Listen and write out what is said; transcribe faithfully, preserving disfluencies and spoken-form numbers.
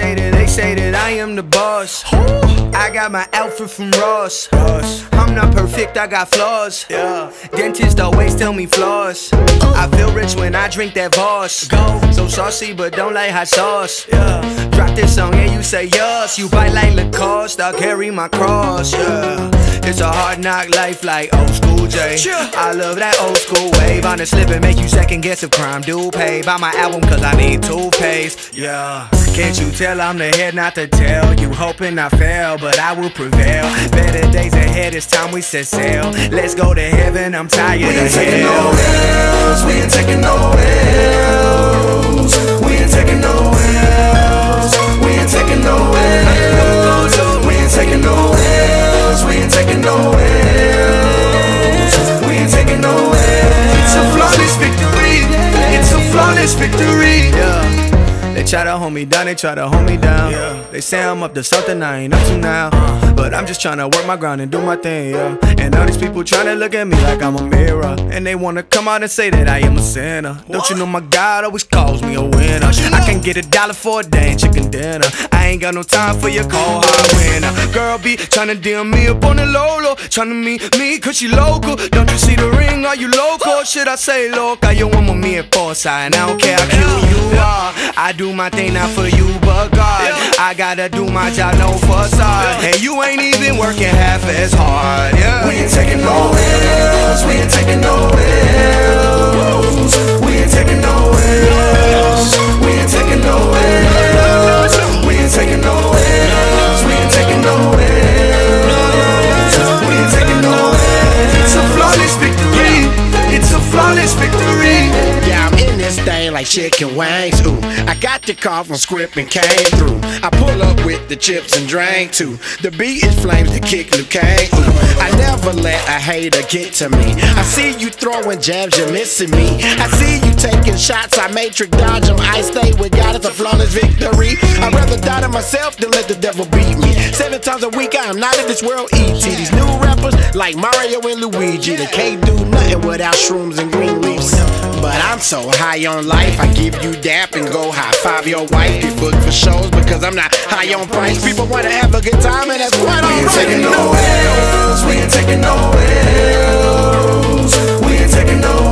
say that, they say that I am the boss. I got my outfit from Ross. I'm not perfect, I got flaws. Dentists always tell me flaws. I feel rich when I drink that Voss. So saucy but don't like hot sauce. Drop this song and you say yes. You bite like Lacoste, I'll carry my cross. It's a hard knock life like old school J. I love that old school wave. On the slip and make you second guess if crime do pay. Buy my album cause I need toothpaste. Yeah. Can't you tell I'm the head, not the tail? You hoping I fail, but I will prevail. Better days ahead, it's time we set sail. Let's go to heaven, I'm tired we of hell. No, we ain't taking no L's. We ain't taking no L's. We ain't taking no L's. We ain't taking no L's. We ain't taking no L's. We ain't taking no L's. It's a flawless victory. It's a flawless victory. Yeah. They try to hold me down, they try to hold me down, yeah. They say I'm up to something I ain't up to now, uh, but I'm just trying to work my ground and do my thing, yeah. And all these people trying to look at me like I'm a mirror, and they want to come out and say that I am a sinner. What? Don't you know my God always calls me a winner? You know? I can get a dollar for a dang chicken dinner. I ain't got no time for your cold hard winner. Girl be trying to D M me up on the low low, trying to meet me cause she local. Don't you see the ring? Are you local? What? Should I say local? You want me at Forsyth and I don't care who you are. I do my thing not for you but God, yeah. I gotta do my job, no facade, yeah. And you ain't even working half as hard, yeah. We ain't taking no L's, we ain't taking no L's. We ain't taking no L's, we ain't taking no L's. We ain't taking no L's, we ain't taking no L's. We ain't taking no L's. It's a flawless victory, it's a flawless victory. Thing like chicken wings, ooh. I got the call from Script and came through. I pull up with the chips and drank too. The beat is flames, the kick Luke Kang, ooh. I never let a hater get to me. I see you throwing jabs, you're missing me. I see you taking shots, I matrix dodge them. I stay with God, it's a flawless victory. I'd rather die to myself than let the devil beat me. Seven times a week, I am not in this world E T. These new rappers like Mario and Luigi, they can't do nothing without shrooms and green leaves. But I'm so high on life, I give you dap and go high five your wife. You book for shows because I'm not high on price. People wanna have a good time and that's quite alright. We ain't taking no L's, we ain't taking no L's. We ain't taking no L's.